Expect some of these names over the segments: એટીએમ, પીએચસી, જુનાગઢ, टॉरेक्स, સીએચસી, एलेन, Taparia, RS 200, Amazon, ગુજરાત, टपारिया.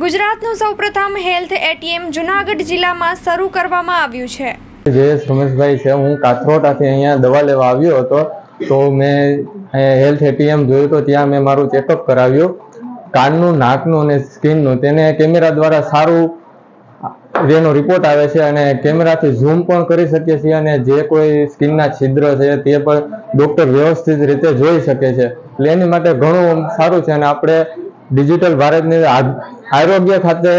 ગુજરાતનું સૌપ્રથમ health એટીએમ જુનાગઢ જિલ્લામાં શરૂ કરવામાં આવ્યું છે। જે સુમેશભાઈ છે, હું કાથરોટાથી અહીંયા દવા લેવા આવ્યો હતો, તો મેં હેલ્થ એટીએમ જોયું, તો ત્યાં મેં મારું ચેકઅપ કરાવ્યું। કાનનું, નાકનું અને સ્કિનનું, તેને કેમેરા દ્વારા સારું જેનો રિપોર્ટ આવે છે અને કેમેરાથી ઝૂમ પણ કરી શકીએ છીએ અને જે કોઈ સ્કિનના છિદ્ર છે તે પણ ડૉક્ટર વ્યવસ્થિત રીતે જોઈ શકે છે। એટલે એની માટે ઘણું સારું છે અને આપણે डिजिटल भारत ने आरोग्य खाते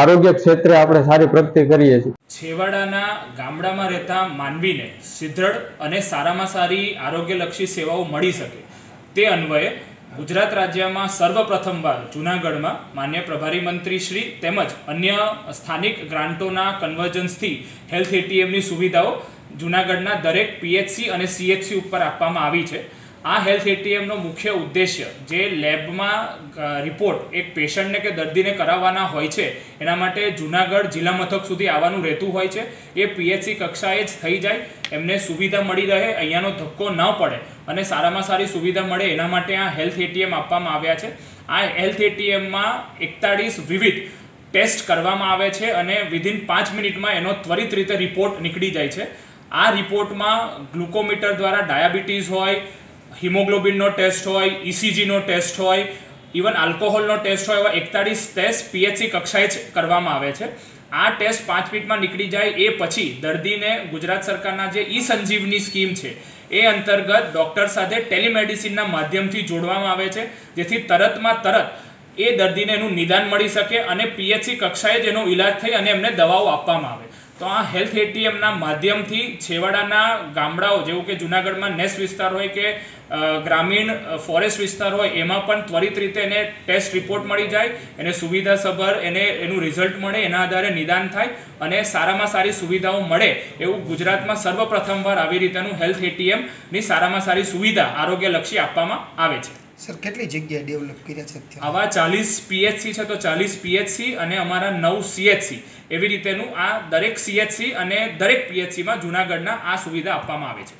आरोग्य क्षेत्र આપણે સારી પ્રગતિ કરીએ છીએ। છેવાડાના ગામડામાં રહેતા માનવીને સુદ્રઢ અને સારામાં સારી આરોગ્યલક્ષી સેવાઓ મળી શકે તે અન્વયે ગુજરાત રાજ્યમાં સર્વપ્રથમવાર જૂનાગઢમાં માન્ય પ્રભારી મંત્રી શ્રી તેમજ અન્ય સ્થાનિક ગ્રાન્ટોના કન્વર્જન્સથી હેલ્થ એટીએમની સુવિધાઓ જૂનાગઢના દરેક પીએચસી અને સીએચસી ઉપર આપવામાં આવી છે। आ हेल्थ एटीएम नो मुख्य उद्देश्य जे लैब में रिपोर्ट एक पेशेंट ने के दर्दी ने करावाना होय छे एना माटे जूनागढ़ जिला मथक सुधी आवानुं रहेतुं होय छे। ए पीएचसी कक्षाएं ज थई जाय, एमने सुविधा मळी रहे, अहींयानो धक्को न पड़े अने सारामां सारी सुविधा मळे एना माटे आ हेल्थ एटीएम आपवामां आव्या छे। आ हेल्थ एटीएम में 41 विविध टेस्ट करवामां आवे छे अने विधीन 5 मिनिट में एनो त्वरित रीते रिपोर्ट निकली जाय छे। आ रिपोर्ट में ग्लुकोमीटर द्वारा डायाबिटीज होय, हिमोग्लोबिन नो टेस्ट होय, ईसीजी नो टेस्ट होय, इवन आल्कोहोल नो टेस्ट होय, एवा 41 टेस्ट पीएचसी कक्षाएं करवामां आवे छे। आ टेस्ट 5 मिनिट में निकली जाए ए पछी दर्दी ने गुजरात सरकारना जे ई संजीवनी स्कीम छे ए अंतर्गत डॉक्टर साथे टेलिमेडिसिनना माध्यमथी जोडवामां आवे छे, जेथी तरतमां तरत ए दर्दीने एनुं निदान मळी सके अने पीएचसी कक्षाएं जेनो इलाज थई अने एमने दवाओ आपवामां आवे। तो आ हेल्थ एटीएम ना माध्यम थी छेवाड़ाना गामडाओ जेवुं के जूनागढ़मां नेस विस्तार होय के ग्रामीण फॉरेस्ट विस्तार होय एमां पण त्वरित रीते एने टेस्ट रिपोर्ट मळी जाय, एने सुविधासभर एनुं रिजल्ट मळे, एना आधारे निदान थाय अने सारामां सारी सुविधाओ मळे एवुं गुजरातमां सर्वप्रथमवार आवी रीतेनुं हेल्थ एटीएम नी सारामां सारी सुविधा आरोग्यलक्षी आपवामां आवे छे। सर केटली जग्याए डेवलप कर्या छे? आवा 40 पीएचसी छे, तो 40 पीएचसी अने अमारा 9 सीएचसी एवी रीतेनुं आ दरेक सीएचसी अने दरेक पीएचसी में जूनागढ़ना आ सुविधा आपवामां आवे छे।